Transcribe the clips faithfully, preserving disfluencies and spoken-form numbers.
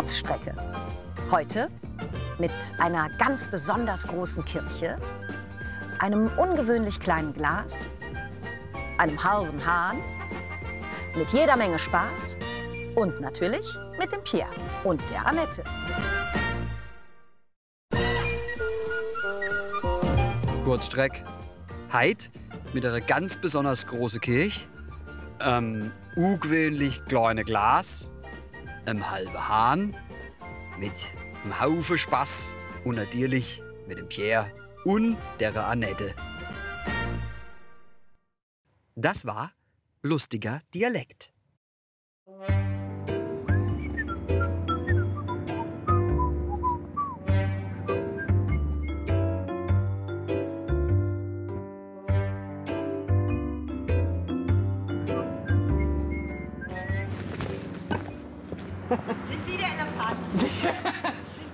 Kurzstrecke. Heute mit einer ganz besonders großen Kirche, einem ungewöhnlich kleinen Glas, einem halben Hahn, mit jeder Menge Spaß und natürlich mit dem Pierre und der Annette. Kurzstreck, Heid mit einer ganz besonders großen Kirche, ähm, ungewöhnlich kleine Glas, einem halben Hahn, mit einem Haufen Spaß und natürlich mit dem Pierre und der Annette. Das war lustiger Dialekt. Sind Sie der Elefant? Sind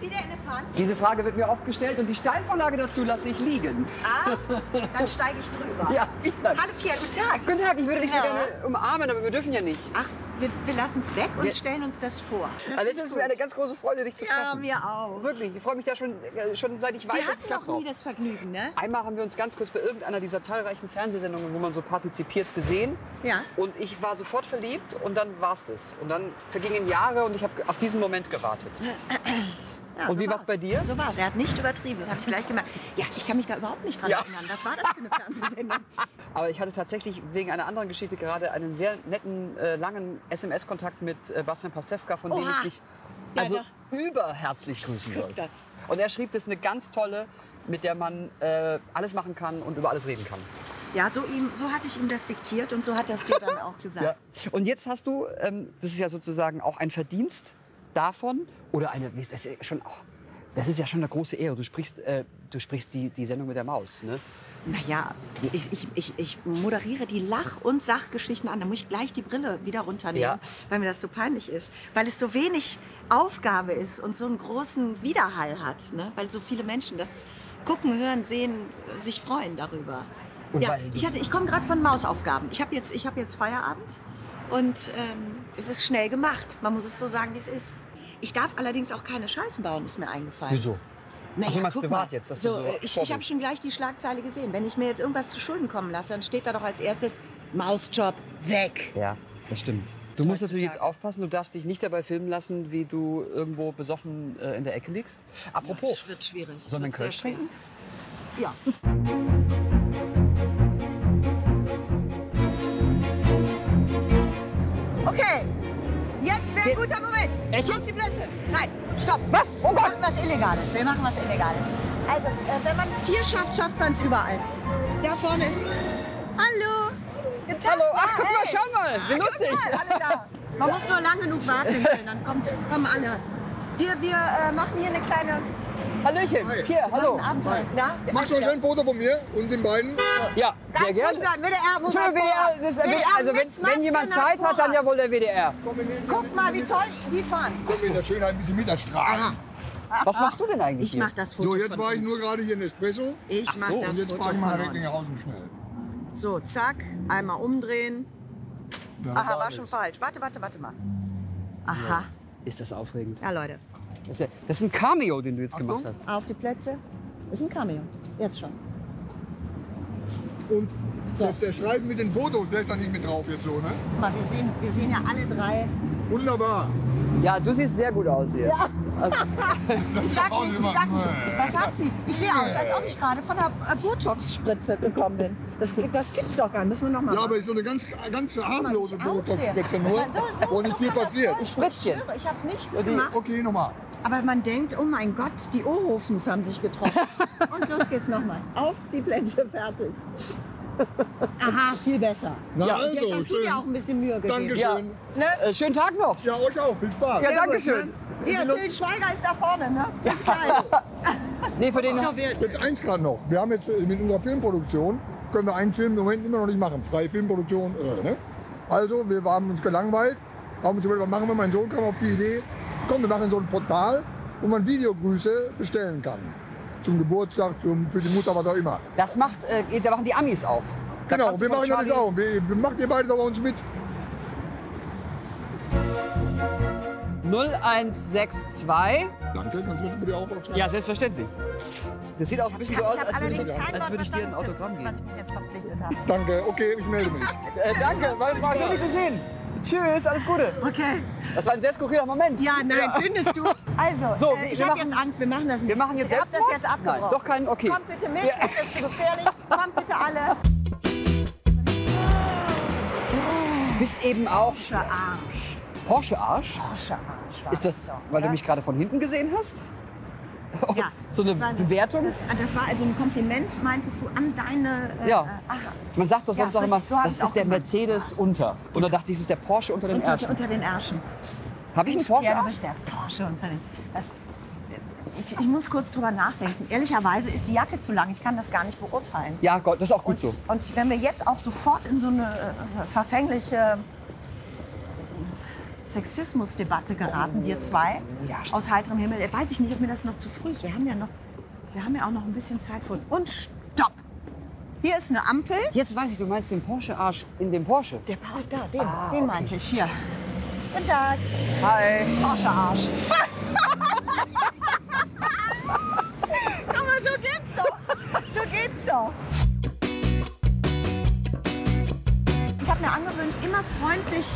Sie der Elefant? Diese Frage wird mir oft gestellt und die Steilvorlage dazu lasse ich liegen. Ah, dann steige ich drüber. Ja, vielen Dank. Hallo Pierre, guten Tag. Guten Tag, ich würde dich ja. so gerne umarmen, aber wir dürfen ja nicht. Ach, wir, wir lassen es weg und wir stellen uns das vor. Das also das ist mir eine ganz große Freude, dich zu treffen. Ja, mir auch. Wirklich, ich freue mich ja schon, äh, schon seit ich weiß, dass es klappt. Wir hatten noch nie das Vergnügen, ne? Einmal haben wir uns ganz kurz bei irgendeiner dieser zahlreichen Fernsehsendungen, wo man so partizipiert, gesehen. Ja. Und ich war sofort verliebt und dann war's das. Und dann vergingen Jahre und ich habe auf diesen Moment gewartet. Ja, und so wie war's bei dir? So war's. Er hat nicht übertrieben, das habe ich gleich gemerkt. Ja, ich kann mich da überhaupt nicht dran ja. erinnern. Was war das für eine Fernsehsendung? Aber ich hatte tatsächlich wegen einer anderen Geschichte gerade einen sehr netten, äh, langen S M S-Kontakt mit äh, Bastian Pastewka, von Oha. dem ich dich also ja, überherzlich grüßen soll. Das. Und er schrieb, das ist eine ganz tolle, mit der man äh, alles machen kann und über alles reden kann. Ja, so, ihm, so hatte ich ihm das diktiert und so hat er es dir dann auch gesagt. Ja. Und jetzt hast du, ähm, das ist ja sozusagen auch ein Verdienst davon, oder eine, das ist ja schon, oh, das ist ja schon eine große Ehre. Du sprichst, äh, du sprichst die, die Sendung mit der Maus, ne? Naja, ich, ich, ich, ich moderiere die Lach- und Sachgeschichten an. Da muss ich gleich die Brille wieder runternehmen, ja. weil mir das so peinlich ist. Weil es so wenig Aufgabe ist und so einen großen Widerhall hat. Ne? Weil so viele Menschen das gucken, hören, sehen, sich freuen darüber. Und ja, ich hatte, ich komme gerade von Mausaufgaben. Ich habe jetzt, ich hab jetzt Feierabend und ähm, es ist schnell gemacht. Man muss es so sagen, wie es ist. Ich darf allerdings auch keine Scheißen bauen, ist mir eingefallen. Wieso? Na, also, ja, guck mal. Jetzt, dass so, du so ich ich habe schon gleich die Schlagzeile gesehen. Wenn ich mir jetzt irgendwas zu Schulden kommen lasse, dann steht da doch als erstes Mausjob weg. Ja, das stimmt. Du musst natürlich jetzt aufpassen, du darfst dich nicht dabei filmen lassen, wie du irgendwo besoffen äh, in der Ecke liegst. Apropos. Ja, das wird schwierig. Sollen wir einen Kölsch trinken? Ja. Okay. Jetzt wäre ein guter Moment. Echt? Jetzt die Plätze. Nein, stopp. Was? Oh Gott. Wir machen was Illegales. Wir machen was Illegales. Also, äh, wenn man es hier schafft, schafft man es überall. Da vorne ist... Hallo. Hallo. Hallo. Ach, guck mal, hey. schau mal. Wie lustig. Mal, alle da. Man muss nur lang genug warten, dann kommt, kommen alle. Wir, wir äh, machen hier eine kleine... Hallöchen. Hi. Pierre, hallo. Machst du ein Foto von mir und den beiden? Ja, sehr gerne. Wenn jemand Zeit hat, dann ja wohl der W D R. Guck mal, wie toll die fahren. Komm in der Schönheit ein bisschen mit der Straße. Was machst du denn eigentlich? Ich mach das Foto. So, jetzt war ich nur gerade hier in Espresso. Ich mach das Foto von uns. So, zack, einmal umdrehen. Aha, war schon falsch. Warte, warte, warte mal. Aha. Ist das aufregend? Ja, Leute. Das ist ein Cameo, den du jetzt Achtung. gemacht hast. Auf die Plätze. Das ist ein Cameo. Jetzt schon. Und so. Der Streifen mit den Fotos, der ist da nicht mit drauf jetzt so, ne? Guck mal, wir sehen, wir sehen ja alle drei. Wunderbar. Ja, du siehst sehr gut aus hier. Ja. Also, ich sag nicht, ich sag nicht. Was hat sie? Ich sehe aus, als ob ich gerade von einer Botox-Spritze gekommen bin. Das, das gibt's doch gar nicht. Müssen wir noch mal. Ja, machen. Aber ist so eine ganz, ganz harmlose Botox-Spritze nur. So, so, und nicht so viel passiert. Ich schwöre, ich habe nichts okay. gemacht. Okay, nochmal. Aber man denkt, oh mein Gott, die Ohofens haben sich getroffen. Und los geht's nochmal. Auf die Plätze, fertig. Aha, viel besser. Na, ja, und jetzt also, hast schön. du dir auch ein bisschen Mühe gegeben. Dankeschön. Ja. Ne? Äh, schönen Tag noch. Ja, euch auch. Viel Spaß. Ja, dankeschön. Ne? Ja, Till Schweiger ist da vorne, ne? Bis gleich. Nee, für den so jetzt eins gerade noch. Wir haben jetzt mit unserer Filmproduktion, können wir einen Film im Moment immer noch nicht machen. Freie Filmproduktion, äh, ne? Also, wir haben uns gelangweilt. Haben uns überlegt, was machen wir? Mein Sohn kam auf die Idee, komm, wir machen so ein Portal, wo man Videogrüße bestellen kann. Zum Geburtstag, zum, für die Mutter, was auch immer. Das macht, äh, da machen die Amis auch. Da genau, wir machen das auch. Wir, wir macht ihr beide doch bei uns mit. null eins sechs zwei. Danke, kannst du mir die auch aufschreiben? Ja, selbstverständlich. Das sieht auch ein bisschen so aus, als würde ich, als würde ich dir ein Autogramm geben. Was ich mich jetzt verpflichtet habe. Danke, okay, ich melde mich. äh, danke, war, war schön, dich zu sehen. Tschüss, alles Gute. Okay. Das war ein sehr skurriler Moment. Ja, nein, ja. Findest du? Also, so, äh, ich habe jetzt Angst, wir machen das nicht. Wir machen jetzt ich selbst das jetzt abgebrochen. Nein, doch kein, okay. Kommt bitte mit, ja. Das ist zu gefährlich. Kommt bitte alle. Du bist eben auch Porsche Arsch. Porsche Arsch? Porsche Arsch. Ist das, weil du mich gerade von hinten gesehen hast? Oh, ja, so eine das war, Bewertung? Das, das war also ein Kompliment, meintest du, an deine... Äh, ja. Ach. Man sagt doch sonst ja, auch immer, so das ist der gemacht. Mercedes unter. Und dann dachte ich, es ist der Porsche unter den unter, Ärschen. Unter den Ärschen. Habe ich einen Porsche? Ja, du bist der Porsche unter den... Das, ich, ich muss kurz drüber nachdenken. Ehrlicherweise ist die Jacke zu lang. Ich kann das gar nicht beurteilen. Ja, Gott, das ist auch gut und, so. Und wenn wir jetzt auch sofort in so eine äh, verfängliche... Sexismusdebatte geraten, wir zwei, ja, aus heiterem Himmel. Weiß ich nicht, ob mir das noch zu früh ist. Wir haben ja, noch, wir haben ja auch noch ein bisschen Zeit für uns. Und stopp! Hier ist eine Ampel. Jetzt weiß ich, du meinst den Porsche-Arsch in dem Porsche. Der Paul da, den, ah, den okay. meinte ich. Hier. Guten Tag. Hi. Porsche-Arsch. Komm mal, so geht's doch. So geht's doch. Ich habe mir angewöhnt, immer freundlich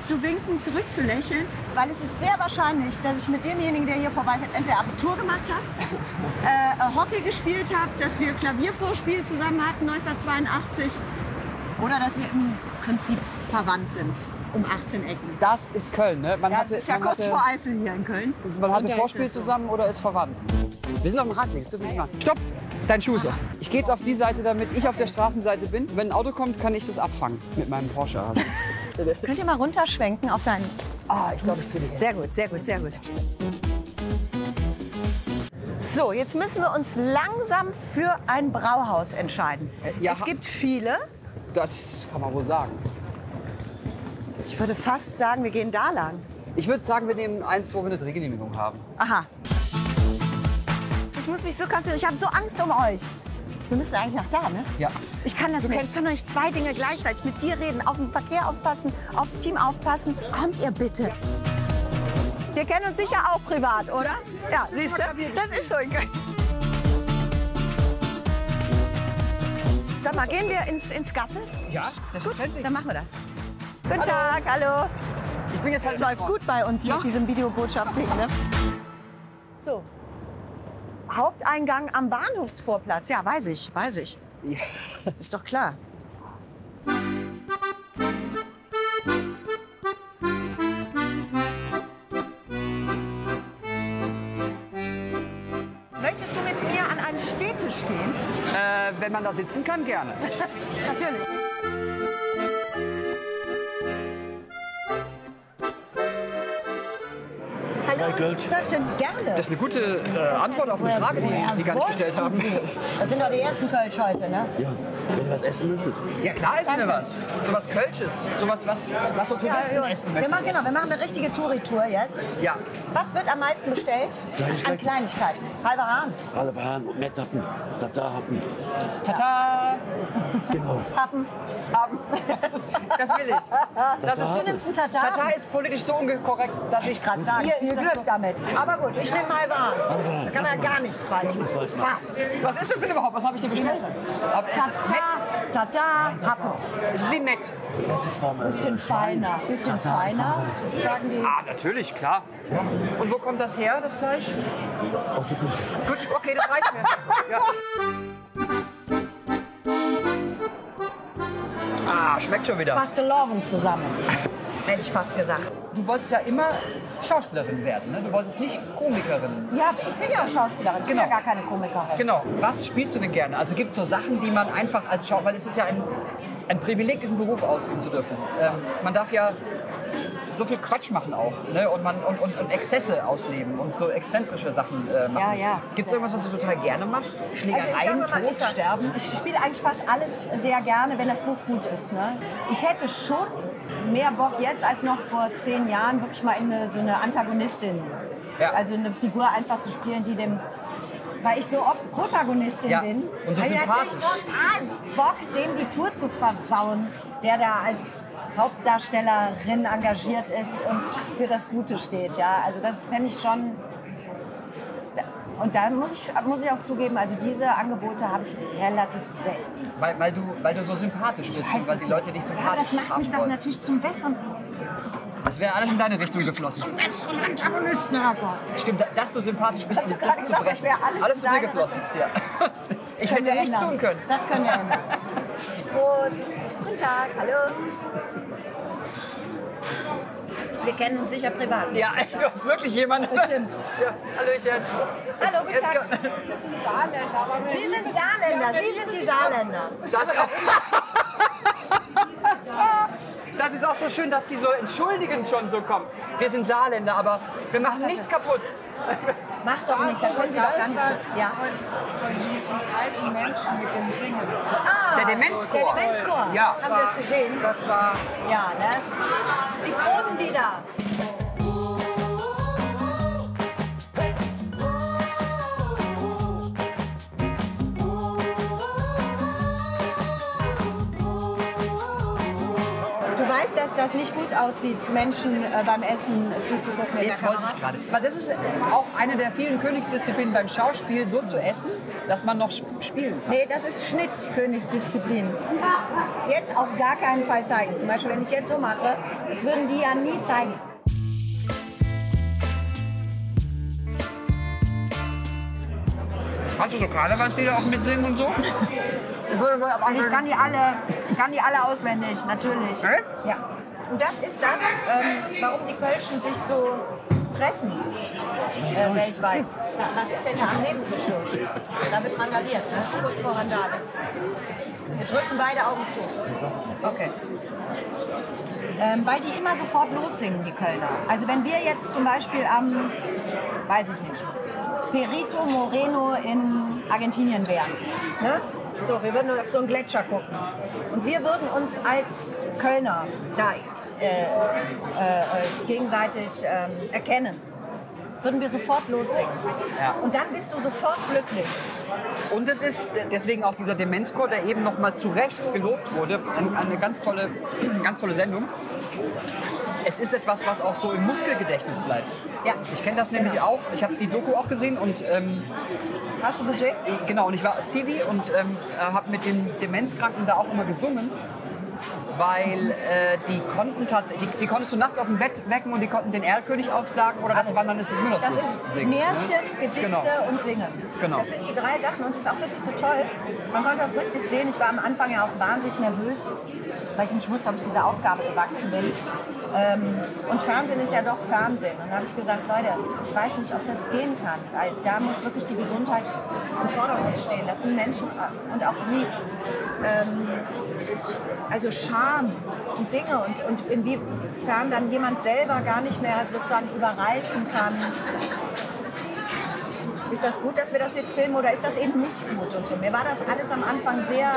zu winken, zurückzulächeln, weil es ist sehr wahrscheinlich, dass ich mit demjenigen, der hier vorbeifährt, entweder Abitur gemacht habe, äh, Hockey gespielt habe, dass wir Klaviervorspiel zusammen hatten neunzehnhundertzweiundachtzig oder dass wir im Prinzip verwandt sind um achtzehn Ecken. Das ist Köln, ne? Man ja, hatte, das ist ja kurz hatte, vor Eifel hier in Köln. Man hatte Vorspiel so. zusammen oder ist verwandt. Wir sind auf dem Radweg, das dürfen wir nicht machen. Stopp, dein Schuh ist auf. Ich gehe jetzt auf die Seite, damit ich auf der Straßenseite bin. Wenn ein Auto kommt, kann ich das abfangen mit meinem Porsche. Also. Könnt ihr mal runterschwenken auf seinen... Ah, ich glaube, ich tue dir. Sehr gut, sehr gut, sehr gut. So, jetzt müssen wir uns langsam für ein Brauhaus entscheiden. Ja, es gibt viele. Das kann man wohl sagen. Ich würde fast sagen, wir gehen da lang. Ich würde sagen, wir nehmen eins, wo wir eine Drehgenehmigung haben. Aha. Ich muss mich so konzentrieren. Ich habe so Angst um euch. Wir müssen eigentlich nach da, ne? Ja. Ich kann das du nicht. Ich kann euch zwei Dinge gleichzeitig. Mit dir reden, auf den Verkehr aufpassen, aufs Team aufpassen. Kommt ihr bitte. Ja. Wir kennen uns sicher auch privat, oder? Ja, ja, siehst du? Das ist so. Sag mal, gehen wir ins, ins Gaffel? Ja, selbstverständlich. Gut, dann machen wir das. Guten Tag, hallo. Ich bin jetzt halt läuft gut bei uns ja? mit diesem Videobotschafting, ne? So. Haupteingang am Bahnhofsvorplatz. Ja, weiß ich, weiß ich. Ja. Ist doch klar. Möchtest du mit mir an einen Städtisch gehen? Äh, wenn man da sitzen kann, gerne. Natürlich. Das ist eine gute äh, Antwort auf eine Frage, die die gar nicht gestellt haben. Das sind doch die ersten Kölsch heute, ne? Ja, wenn ihr was essen möchtet. Ja, klar essen wir was. So was Kölsches, so was, was, was so Touristen ja, essen möchten. Wir machen, genau, wir machen eine richtige Touri-Tour jetzt. Ja. Was wird am meisten bestellt? Kleinigkeiten. An Kleinigkeiten. Halber Hahn. Halber Hahn und Mettappen. Tata-Happen. Tata. Genau. Happen. Happen. Das will ich. Das ist, du nimmst ein Tata. Tata ist politisch so unkorrekt, dass ich gerade sage. Viel Glück damit. Aber gut, ich nehme mal wahr. Da kann man ja gar nichts falsch machen. Fast. Was ist das denn überhaupt? Was habe ich denn bestellt? Tata, Tata, Happen. Es ist wie Mett. Bisschen feiner. Bisschen feiner, sagen die. Ah, natürlich, klar. Und wo kommt das her, das Fleisch? Aus der Küche. Gut, okay, das reicht mir. Ja. Ah, schmeckt schon wieder. Fast Loven zusammen, hätte ich fast gesagt. Du wolltest ja immer Schauspielerin werden, ne? Du wolltest nicht Komikerin. Ja, ich bin ja auch Schauspielerin, ich genau. bin ja gar keine Komikerin. Genau. Was spielst du denn gerne? Also gibt es so Sachen, die man einfach als Schauspielerin, weil es ist ja ein, ein Privileg, diesen Beruf ausüben zu dürfen. Ähm, man darf ja so viel Quatsch machen auch, ne? und, man, und, und, und Exzesse ausleben und so exzentrische Sachen äh, machen. Ja, ja. Gibt es irgendwas, was du total gerne machst? Schlägereien, also Tod, Sterben? Ich spiele eigentlich fast alles sehr gerne, wenn das Buch gut ist, ne? Ich hätte schon mehr Bock jetzt als noch vor zehn Jahren, wirklich mal in eine, so eine Antagonistin, ja. also eine Figur einfach zu spielen, die dem, weil ich so oft Protagonistin ja. bin, und so habe ich natürlich total Bock, dem die Tour zu versauen, der da als Hauptdarstellerin engagiert ist und für das Gute steht. Ja? Also das fände ich schon... Und da muss ich, muss ich auch zugeben, also diese Angebote habe ich relativ selten. Weil, weil, du, weil du so sympathisch bist, und weil die Leute nicht, dich sympathisch haben. Ja, das macht mich doch natürlich zum Besseren. Das wäre alles in deine Richtung geflossen. Zum besseren Antagonisten, Herrgott. Stimmt, dass du sympathisch bist, hast du gerade gesagt, das wäre alles, alles zu dir geflossen. Ja. Das können wir nicht tun können. Das können wir ändern. Prost. Guten Tag, hallo. Wir kennen uns sicher privat. Ja, du hast wirklich jemanden. Bestimmt. Ja, Hallöchen. Hallo, guten Tag. Sie sind Saarländer. Sie sind die Saarländer. Das ist auch, das ist auch so schön, dass Sie so entschuldigend schon so kommen. Wir sind Saarländer, aber wir machen nichts kaputt. Macht doch nichts, dann können Sie doch ganz gut. Ja. Von diesen alten Menschen mit dem Singen. Ah, der Demenzchor. Der Demenzchor. Ja. Haben Sie das gesehen? Das war... Ja, ne? Sie proben wieder. Dass das nicht gut aussieht, Menschen äh, beim Essen äh, zuzugucken mit der Kamera. Weil das ist auch eine der vielen Königsdisziplinen beim Schauspiel, so zu essen, dass man noch spielen kann. Nee, das ist Schnitt-Königsdisziplin. Jetzt auf gar keinen Fall zeigen. Zum Beispiel, wenn ich jetzt so mache, das würden die ja nie zeigen. Kannst du so Karnevalslieder auch mitsingen und so? Ich kann die alle, ich kann die alle auswendig, natürlich. Okay. Ja. Und das ist das, ähm, warum die Kölschen sich so treffen äh, weltweit. Sag, was ist denn da am Nebentisch los? Da wird randaliert, das ist kurz vor Randale. Wir drücken beide Augen zu. Okay. Ähm, weil die immer sofort lossingen, die Kölner. Also wenn wir jetzt zum Beispiel am, weiß ich nicht, Perito Moreno in Argentinien wären, ne? So, wir würden auf so einen Gletscher gucken. Und wir würden uns als Kölner da äh, äh, gegenseitig äh, erkennen. Würden wir sofort lossingen. Ja. Und dann bist du sofort glücklich. Und es ist deswegen auch dieser Demenzchor, der eben noch mal zu Recht gelobt wurde. Eine, eine ganz tolle, ganz tolle Sendung. Es ist etwas, was auch so im Muskelgedächtnis bleibt. Ja. Ich kenne das nämlich genau. auch. Ich habe die Doku auch gesehen und... Ähm, Hast du gesehen? Genau, und ich war Zivi und ähm, habe mit den Demenzkranken da auch immer gesungen, weil äh, die konnten tatsächlich, die, die konntest du nachts aus dem Bett wecken und die konnten den Erlkönig aufsagen oder das, wann ist es Müllers. Das ist singen, Märchen, ne? Gedichte genau. und Singen. Genau. Das sind die drei Sachen und das ist auch wirklich so toll. Man konnte das richtig sehen. Ich war am Anfang ja auch wahnsinnig nervös, weil ich nicht wusste, ob ich dieser Aufgabe gewachsen bin. Ähm, und Fernsehen ist ja doch Fernsehen. Und da habe ich gesagt, Leute, ich weiß nicht, ob das gehen kann. Weil da muss wirklich die Gesundheit im Vordergrund stehen. Das sind Menschen und auch wie, ähm, also Scham und Dinge und, und inwiefern dann jemand selber gar nicht mehr sozusagen überreißen kann. Ist das gut, dass wir das jetzt filmen oder ist das eben nicht gut und so. Mir war das alles am Anfang sehr...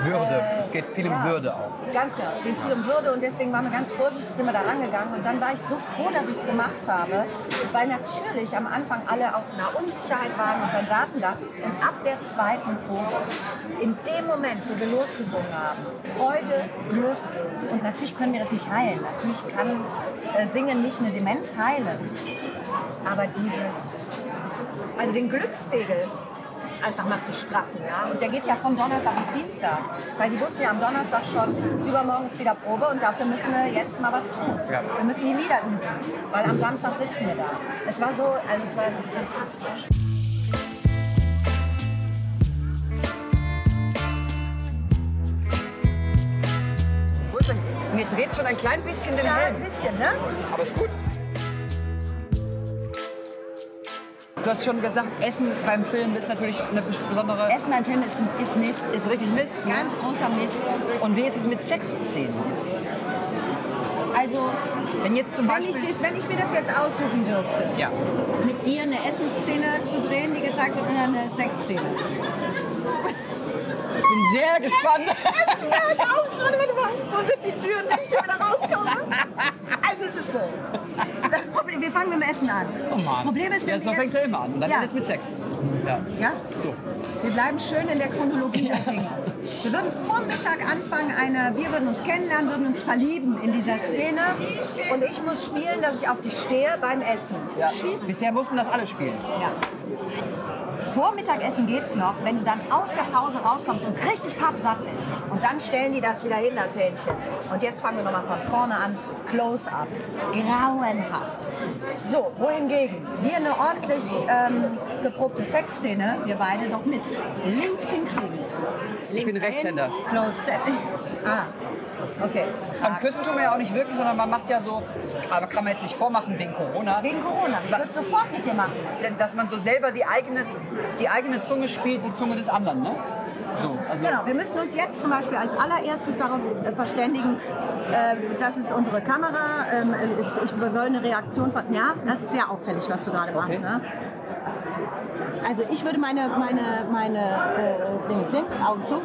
Würde, äh, es geht viel ja, um Würde auch. Ganz genau, es ging viel um Würde und deswegen waren wir ganz vorsichtig, sind wir da rangegangen und dann war ich so froh, dass ich es gemacht habe, weil natürlich am Anfang alle auch in einer Unsicherheit waren und dann saßen da und ab der zweiten Probe, in dem Moment, wo wir losgesungen haben, Freude, Glück und natürlich können wir das nicht heilen, natürlich kann äh, Singen nicht eine Demenz heilen, aber dieses... Also den Glückspegel einfach mal zu straffen, ja. Und der geht ja von Donnerstag bis Dienstag, weil die wussten ja am Donnerstag schon, übermorgen ist wieder Probe und dafür müssen wir jetzt mal was tun. Ja. Wir müssen die Lieder üben, weil am Samstag sitzen wir da. Es war so, also es war so fantastisch. Mir dreht schon ein klein bisschen den Helm. Ja, ein bisschen, ne? Aber ist gut. Du hast schon gesagt, Essen beim Film ist natürlich eine besondere... Essen beim Film ist, ist Mist. Ist richtig Mist. Ganz großer Mist. Und wie ist es mit Sexszenen? Also, wenn, jetzt zum Beispiel wenn, ich, wenn ich mir das jetzt aussuchen dürfte, ja. mit dir eine Essensszene zu drehen, die gezeigt wird, oder eine Sexszene. Ich bin sehr gespannt. Wo sind die Türen, wenn ich wieder rauskomme? Also es ist so. Das Problem, wir fangen mit dem Essen an. Oh Mann. Das Problem ist, wenn das wir jetzt... fängt ja immer an. Und dann ja. jetzt mit Sex. Ja. ja? So. Wir bleiben schön in der Chronologie der Dinge. Wir würden Vormittag anfangen, eine, wir würden uns kennenlernen, würden uns verlieben in dieser Szene. Und ich muss spielen, dass ich auf dich stehe beim Essen. Ja. Bisher mussten das alle spielen. Ja. Vor Mittagessen geht's noch, wenn du dann aus der Pause rauskommst und richtig pappsatt bist. Und dann stellen die das wieder hin, das Hähnchen. Und jetzt fangen wir nochmal von vorne an. Close-up. Grauenhaft. So, wohingegen wir eine ordentlich ähm, geprobte Sexszene, wir beide doch mit links hinkriegen. Links ich bin hin, Rechtshänder. Close-up. Ah, okay. Am Küssen tun wir ja auch nicht wirklich, sondern man macht ja so, aber kann man jetzt nicht vormachen wegen Corona. Wegen Corona, ich würde sofort mit dir machen. Dass man so selber die eigene, die eigene Zunge spielt, die Zunge des anderen, ne? So, also genau, wir müssen uns jetzt zum Beispiel als allererstes darauf äh, verständigen, äh, das ist unsere Kamera, äh, ist, ich, wir wollen eine Reaktion von, ja, das ist sehr auffällig, was du gerade machst, okay. Ne? Also ich würde meine, meine, meine äh, links, links, Augen zu,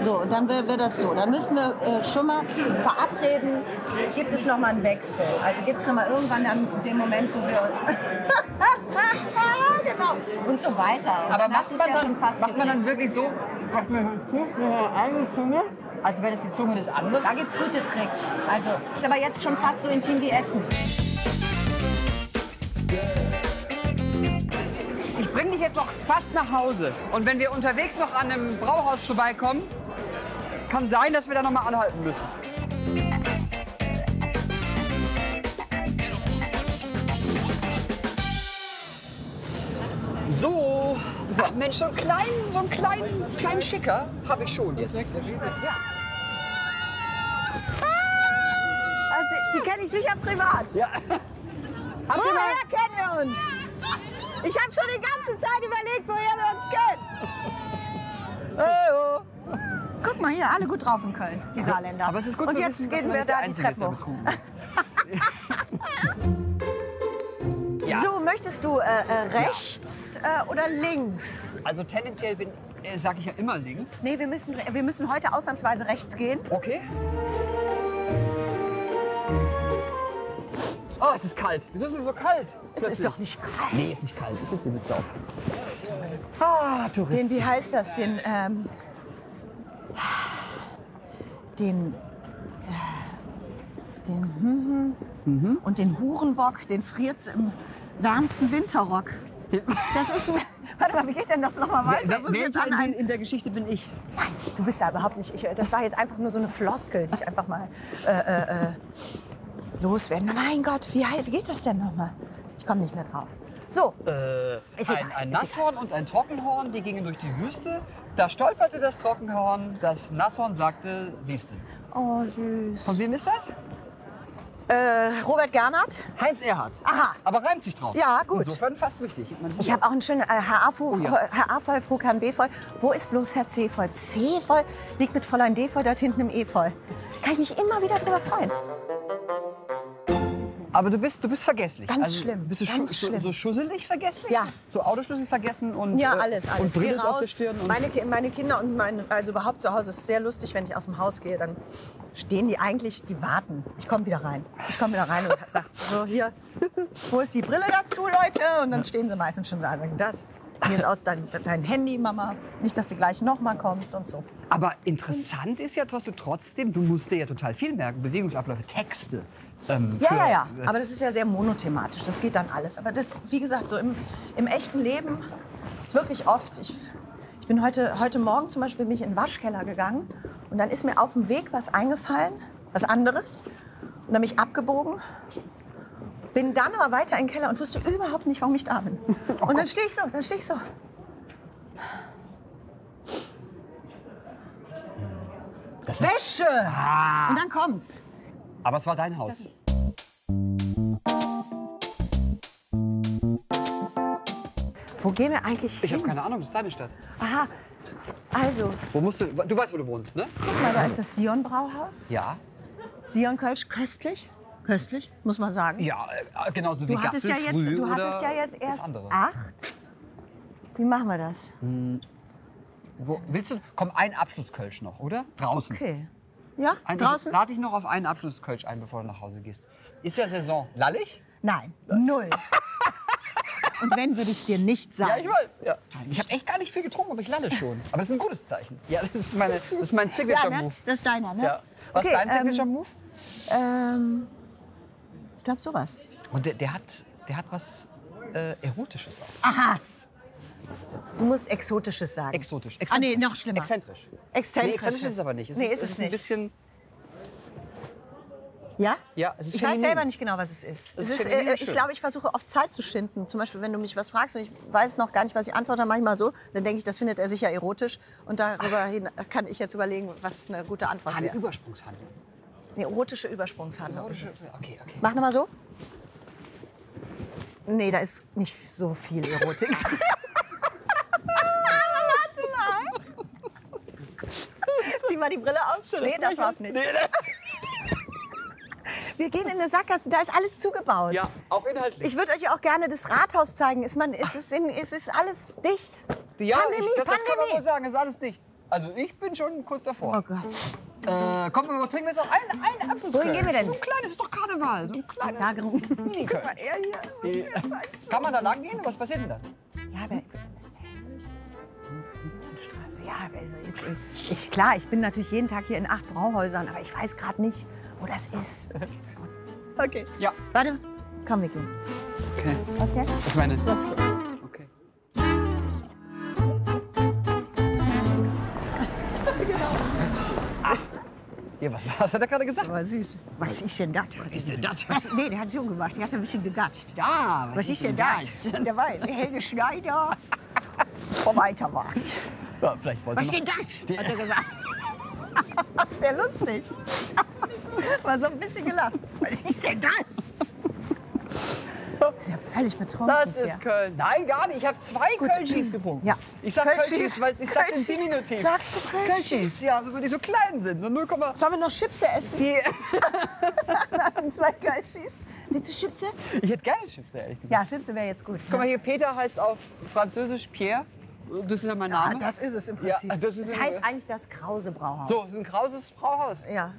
so, dann wäre wär das so, dann müssten wir äh, schon mal verabreden, gibt es nochmal einen Wechsel, also gibt es nochmal irgendwann dann den Moment, wo wir... genau, und so weiter. Und aber macht man, ja dann, fast macht man dann wirklich so... Also wäre das die Zunge des anderen? Da gibt es gute Tricks. Also ist aber jetzt schon fast so intim wie Essen. Ich bringe dich jetzt noch fast nach Hause. Und wenn wir unterwegs noch an einem Brauhaus vorbeikommen, kann sein, dass wir da noch mal anhalten müssen. So. So. Ach Mensch, so einen kleinen, so einen kleinen, kleinen Schicker habe ich schon jetzt. Ja. Also, die kenne ich sicher privat. Ja. Woher kennen wir uns? Ich habe schon die ganze Zeit überlegt, woher wir uns kennen. Oh, oh. Guck mal hier, alle gut drauf in Köln, die Saarländer. Aber es ist gut. Und jetzt gehen wir da die Treppe hoch. So, möchtest du äh, äh, rechts äh, oder links? Also tendenziell bin, äh, sag ich ja immer links. Nee, wir müssen, wir müssen heute ausnahmsweise rechts gehen. Okay. Oh, es ist kalt. Wieso ist es so kalt? Es plötzlich. Ist doch nicht kalt. Nee, es ist nicht kalt. Es ist nicht kalt. So. Ah, Touristen. Den, wie heißt das? Den, ähm, den, äh, den, hm, hm. Mhm. Und den Hurenbock, den friert's im wärmsten Winterrock. Das ist ein, warte mal, wie geht denn das noch mal weiter? Muss jetzt an ein, in der Geschichte bin ich. Nein, du bist da überhaupt nicht. Ich, das war jetzt einfach nur so eine Floskel, die ich einfach mal äh, äh, loswerden. Mein Gott, wie, wie geht das denn noch mal? Ich komme nicht mehr drauf. So, äh, ist egal. Ein, ein Nasshorn und ein Trockenhorn, die gingen durch die Wüste. Da stolperte das Trockenhorn, das Nasshorn sagte, siehste. Oh, süß. Von wem ist das? Äh, Robert Gernhardt. Heinz Erhardt. Aha. Aber reimt sich drauf. Ja, gut. Insofern fast richtig. Ich habe auch einen schönen äh, H A voll, H K B voll. Wo ist bloß Herr C voll? C voll liegt mit Fräulein D voll dort hinten im E voll. Kann ich mich immer wieder drüber freuen. Aber du bist, du bist vergesslich. Ganz also, schlimm. Bist du ganz schu schlimm. So schusselig vergesslich? Ja. So Autoschlüssel vergessen und ja, alles, alles. Und Brille auf der Stirn und meine, meine Kinder und mein, also überhaupt zu Hause ist sehr lustig, wenn ich aus dem Haus gehe, dann stehen die eigentlich, die warten. Ich komme wieder rein. Ich komme wieder rein und sag so hier, wo ist die Brille dazu, Leute? Und dann stehen sie meistens schon so an. Das hier ist aus dein, dein Handy, Mama. Nicht, dass du gleich noch mal kommst und so. Aber interessant ist ja, dass du trotzdem, du musst dir ja total viel merken, Bewegungsabläufe, Texte. Ähm, ja, ja, ja. Aber das ist ja sehr monothematisch. Das geht dann alles. Aber das, wie gesagt, so im, im echten Leben ist wirklich oft. Ich, ich bin heute, heute Morgen zum Beispiel mich in den Waschkeller gegangen und dann ist mir auf dem Weg was eingefallen, was anderes. Und dann bin ich abgebogen, bin dann aber weiter in den Keller und wusste überhaupt nicht, warum ich da bin. Und dann stehe ich so, dann stehe ich so. Das Wäsche! Ah. Und dann kommt's. Aber es war dein Haus. Wo gehen wir eigentlich hin? Ich habe keine Ahnung, das ist deine Stadt. Aha, also. Wo musst du, du weißt, wo du wohnst, ne? Guck mal, da ist das Sion Brauhaus. Ja. Sion Kölsch, köstlich. Köstlich, muss man sagen. Ja, genauso wie Gaffel ja früh jetzt, Du hattest ja jetzt erst acht. Wie machen wir das? Hm. Wo, willst du, komm, ein Abschlusskölsch noch, oder? Draußen. Okay. Ja, ein, draußen. Lade ich noch auf einen Abschlusskölsch ein, bevor du nach Hause gehst. Ist ja Saison. Lallig? Nein, null. Und wenn, würde ich es dir nicht sagen. Ja, ich weiß. Ja. Ich habe echt gar nicht viel getrunken, aber ich lande schon. Aber das ist ein gutes Zeichen. Ja, das ist, meine, das ist mein Signature-Move. Ja, ne? Das ist deiner, ne? Ja. Was okay, ist dein Signature-Move? Ähm, ich glaube, sowas. Und der, der, hat, der hat was äh, Erotisches auch. Aha! Du musst Exotisches sagen. Exotisch. Ah, nee, noch schlimmer. Exzentrisch. Exzentrisch, nee, exzentrisch ist es aber nicht. Es nee, ist, ist es ist nicht. Ein bisschen. Ja? Ja, es ist ich feminin. Weiß selber nicht genau, was es ist. Es ist, ist äh, ich glaube, ich versuche oft Zeit zu schinden. Zum Beispiel, wenn du mich was fragst und ich weiß noch gar nicht, was ich antworte, manchmal so, dann denke ich, das findet er sicher erotisch. Und darüber hin kann ich jetzt überlegen, was eine gute Antwort wäre. Eine Übersprungshandlung. Eine erotische Übersprungshandlung erotische, ist es. Okay, okay. Mach nochmal so. Nee, da ist nicht so viel Erotik. Zieh mal die Brille aus. Nee, das war's nicht. Wir gehen in eine Sackgasse, da ist alles zugebaut. Ja, auch inhaltlich. Ich würde euch auch gerne das Rathaus zeigen. Ist man, ist es, in, ist es alles dicht? Ja, Pandemie, ich, das, das kann man wohl sagen, ist alles dicht. Also ich bin schon kurz davor. Oh Gott. Äh, komm, wir trinken jetzt auch einen, einen Abschluss. Wohin gehen wir denn? So ein kleines, ist doch Karneval. So ein kleines. Lagerung. Hm, guck mal, er hier. Kann man da lang gehen? Was passiert denn da? Ja, aber... Ja, jetzt, ich, klar, ich bin natürlich jeden Tag hier in acht Brauhäusern, aber ich weiß gerade nicht, wo das ist. Okay. Ja. Warte, komm, wir gehen. Okay. Okay. Ich meine, das ist okay. Ah. Ja, was war's? Hat er gerade gesagt? Aber süß. Was ist denn das? Was ist denn das? Nee, der hat so gemacht. Der hat ein bisschen gedatscht. Ja, was, was ist denn das? Der war Helge Schneider vom Eitermarkt. Ja, was ist denn das? Hat er gesagt. Sehr lustig. War so ein bisschen gelacht. Was ist denn das? Ist ja völlig betrunken. Das ist Köln. Nein, gar nicht. Ich habe zwei Kölschis getrunken. Ja. Ich sag Kölschis, weil ich sag den Diminutiv. Sagst du Kölschis? Kölschis, ja, weil die so klein sind. So null, sollen wir noch Chipse essen? Die zwei Kölschis. Willst du Chipse? Ich hätte gerne Chipse, ehrlich gesagt. Ja, Chipse wäre jetzt gut. Guck mal hier, Peter heißt auf Französisch Pierre. Das ist ja mein Name. Ja, das ist es im Prinzip. Ja, das, ist das heißt eigentlich das Krause Brauhaus. So, das ist ein Krauses Brauhaus. Ja.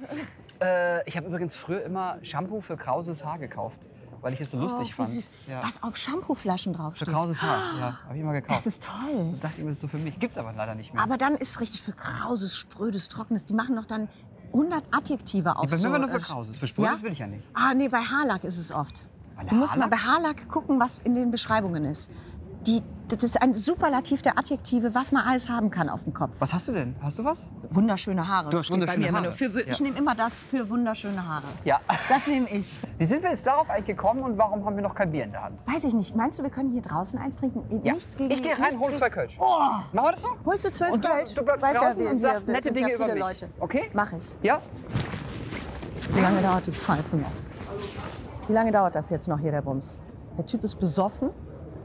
Äh, ich habe übrigens früher immer Shampoo für Krauses Haar gekauft, weil ich es so oh, lustig fand. Süß. Ja. Was auf Shampooflaschen draufsteht. Für Krauses Haar, ja, habe ich immer gekauft. Das ist toll. Ich dachte, das ist so für mich. Gibt's aber leider nicht mehr. Aber dann ist es richtig für Krauses, Sprödes, Trockenes. Die machen noch dann hundert Adjektive auf. Ja, bei so, mir war nur für Krauses. Für Sprödes ja? will ich ja nicht. Ah, nee, bei Haarlack ist es oft. Du musst mal bei Haarlack gucken, was in den Beschreibungen ist. Die, das ist ein Superlativ der Adjektive, was man alles haben kann auf dem Kopf. Was hast du denn? Hast du was? Wunderschöne Haare. Du hast wunderschöne bei mir Haare. Für, ich ja. nehme immer das für wunderschöne Haare. Ja. Das nehme ich. Wie sind wir jetzt darauf eigentlich gekommen und warum haben wir noch kein Bier in der Hand? Weiß ich nicht. Meinst du, wir können hier draußen eins trinken? Ja. Nichts gegen. Ich gehe rein, hol zwei Kölsch. Oh. Machen wir das so? Holst du zwölf Kölsch? Du bleibst weißt draußen ja, wir, und sagst wir, nette Dinge ja über mich. Leute. Okay? Mach ich. Ja. Wie lange dauert die Scheiße noch? Wie lange dauert das jetzt noch hier, der Bums? Der Typ ist besoffen.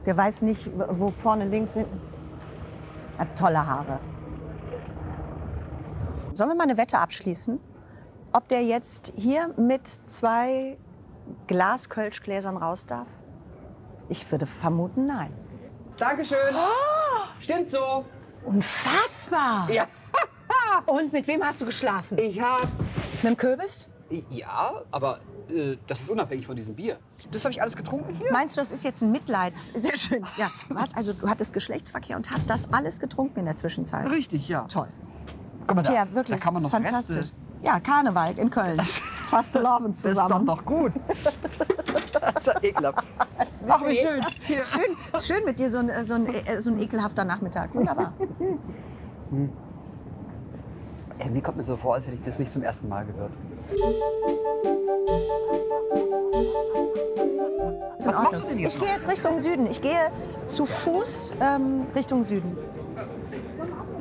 Der weiß nicht, wo vorne, links, hinten. Hat tolle Haare. Sollen wir mal eine Wette abschließen? Ob der jetzt hier mit zwei Glas-Kölschgläsern raus darf? Ich würde vermuten, nein. Dankeschön. Oh! Stimmt so. Unfassbar. Ja. Und mit wem hast du geschlafen? Ich hab... Mit dem Kürbis? Ja, aber... Das ist unabhängig von diesem Bier. Das habe ich alles getrunken hier. Meinst du, das ist jetzt ein Mitleids... Sehr schön. Ja, du, hast also, du hattest Geschlechtsverkehr und hast das alles getrunken in der Zwischenzeit. Richtig, ja. Toll. Guck mal da, ja, wirklich, da kann man noch fantastisch. Reste. Ja, Karneval in Köln. Fast zusammen. Das ist doch noch gut. Das ist ekelhaft. Ach, wie schön. Ja. schön. Schön mit dir, so ein, so ein, so ein ekelhafter Nachmittag. Wunderbar. Hm. Irgendwie kommt mir so vor, als hätte ich das nicht zum ersten Mal gehört. Was machst du denn jetzt? Ich gehe jetzt Richtung Süden. Ich gehe zu Fuß ähm, Richtung Süden.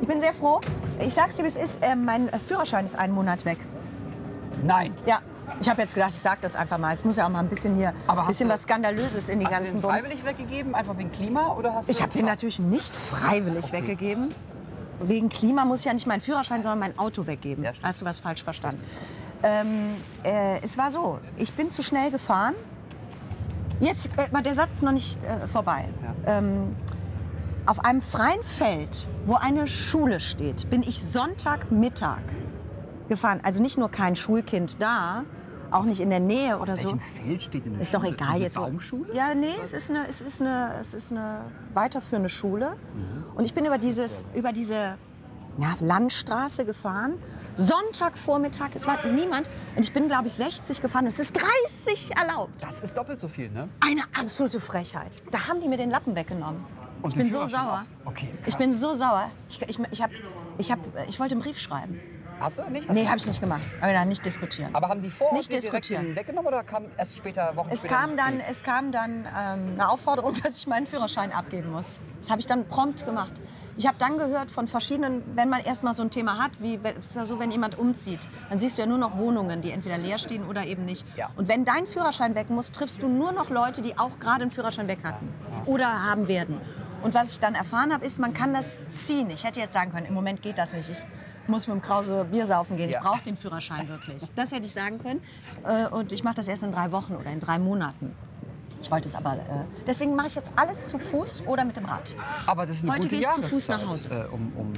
Ich bin sehr froh. Ich sag's dir, wie es ist. Äh, mein Führerschein ist einen Monat weg. Nein. Ja. Ich habe jetzt gedacht, ich sag das einfach mal. Es muss ja auch mal ein bisschen hier, ein bisschen was Skandalöses in die ganzen Bums. Hast du den freiwillig weggegeben, einfach wegen Klima, oder hast du? Ich habe den natürlich nicht freiwillig okay. weggegeben. Wegen Klima muss ich ja nicht meinen Führerschein, sondern mein Auto weggeben. Ja, hast du was falsch verstanden? Ähm, äh, es war so, ich bin zu schnell gefahren. Jetzt, äh, der Satz ist noch nicht äh, vorbei. Ja. Ähm, auf einem freien Feld, wo eine Schule steht, bin ich Sonntagmittag gefahren. Also nicht nur kein Schulkind da, Auch nicht in der Nähe oder so. Auf welchem Feld steht denn eine Schule? Ist doch egal jetzt. Ist es eine Baumschule? Ja, nee, es ist eine, es ist eine, es ist eine weiterführende Schule. Mhm. Und ich bin über, dieses, über diese ja, Landstraße gefahren. Sonntagvormittag, es war niemand. Und ich bin, glaube ich, sechzig gefahren. Es ist dreißig erlaubt. Das ist doppelt so viel, ne? Eine absolute Frechheit. Da haben die mir den Lappen weggenommen. Und ich bin so sauer. Okay, ich bin so sauer. Ich, ich, ich, hab, ich, hab, ich wollte einen Brief schreiben. Hast du nicht? Hast nee, habe ich nicht gemacht. Aber nicht diskutieren. Aber haben die vor Ort direkt weggenommen oder kam erst später, Wochen es später? Kam dann, es kam dann ähm, eine Aufforderung, dass ich meinen Führerschein abgeben muss. Das habe ich dann prompt gemacht. Ich habe dann gehört von verschiedenen, wenn man erst mal so ein Thema hat, wie ist ja so, wenn jemand umzieht, dann siehst du ja nur noch Wohnungen, die entweder leer stehen oder eben nicht. Ja. Und wenn dein Führerschein weg muss, triffst du nur noch Leute, die auch gerade einen Führerschein weg hatten oder haben werden. Und was ich dann erfahren habe, ist, man kann das ziehen. Ich hätte jetzt sagen können, im Moment geht das nicht. Ich muss mit dem Krause Bier saufen gehen. Ja. Ich brauche den Führerschein wirklich. Das hätte ich sagen können. Und ich mache das erst in drei Wochen oder in drei Monaten. Ich wollte es aber. Deswegen mache ich jetzt alles zu Fuß oder mit dem Rad. Aber das ist eine Heute gute gehe ich zu Fuß nach Hause, um, um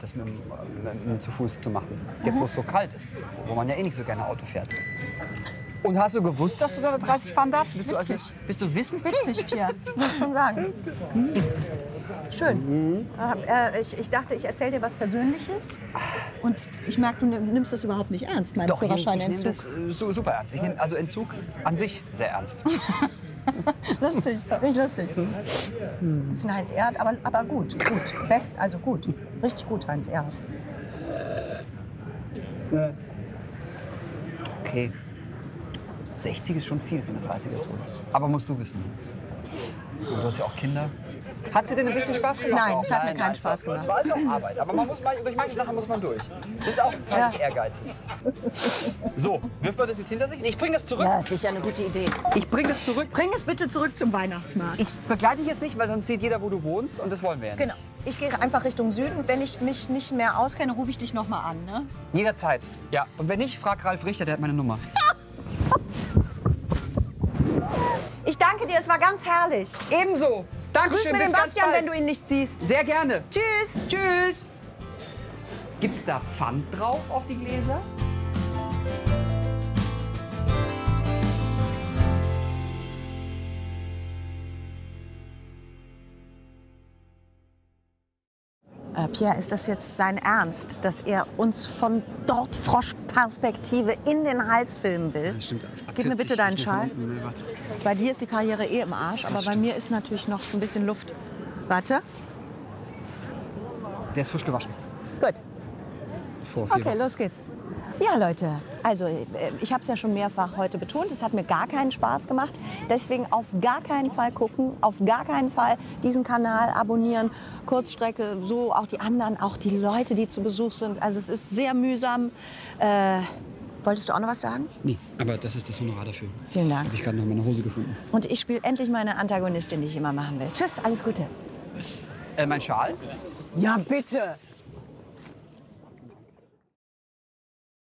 das mit dem, mit dem zu Fuß zu machen. Jetzt, mhm. wo es so kalt ist, wo man ja eh nicht so gerne Auto fährt. Und hast du gewusst, dass du da dreißig fahren darfst? Bist witzig. Du also, bist du wissen? Witzig, Pierre. Muss ich schon sagen. Hm? Schön. Mhm. Äh, ich, ich dachte, ich erzähle dir was Persönliches. Und ich merke, du nimmst das überhaupt nicht ernst, mein Führerscheinentzug. Ich nehme das super ernst. Ich nehme also Entzug an sich sehr ernst. Lustig, nicht lustig. Ein bisschen Heinz Erhardt, aber, aber gut, gut. Best, also gut. Richtig gut, Heinz Erhardt. Okay. sechzig ist schon viel für eine dreißiger-Zone. Aber musst du wissen. Du hast ja auch Kinder. Hat sie denn ein bisschen Spaß gemacht? Nein, es hat mir keinen Spaß gemacht. Es war also auch Arbeit, aber man muss mal, durch manche Sachen muss man durch. Das ist auch Teil ja. des Ehrgeizes. So, wirft man das jetzt hinter sich? Ich bringe das zurück. Ja, das ist ja eine gute Idee. Ich bringe das zurück. Bring es bitte zurück zum Weihnachtsmarkt. Ich begleite dich jetzt nicht, weil sonst sieht jeder, wo du wohnst und das wollen wir ja nicht. Genau. Ich gehe einfach Richtung Süden. Wenn ich mich nicht mehr auskenne, rufe ich dich noch mal an, ne? Jederzeit. Ja. Und wenn nicht, frag Ralf Richter, der hat meine Nummer. Ich danke dir, es war ganz herrlich. Ebenso. Dankeschön. Grüß mir den Bastian, wenn du ihn nicht siehst. Sehr gerne. Tschüss. Tschüss. Gibt's da Pfand drauf auf die Gläser? Äh, Pierre, ist das jetzt sein Ernst, dass er uns von dort Froschperspektive in den Hals filmen will? Ja, stimmt. Gib mir bitte deinen Schal. Bei dir ist die Karriere eh im Arsch, aber bei mir ist natürlich noch ein bisschen Luft. Warte. Der ist frisch gewaschen. Gut. Okay, los geht's. Ja, Leute, also ich habe es ja schon mehrfach heute betont, es hat mir gar keinen Spaß gemacht. Deswegen auf gar keinen Fall gucken, auf gar keinen Fall diesen Kanal abonnieren. Kurzstrecke, so auch die anderen, auch die Leute, die zu Besuch sind. Also es ist sehr mühsam. Äh, Wolltest du auch noch was sagen? Nee, aber das ist das Honorar dafür. Vielen Dank. Habe ich gerade noch meine Hose gefunden. Und ich spiele endlich meine Antagonistin, die ich immer machen will. Tschüss, alles Gute. Äh, mein Schal? Ja, bitte.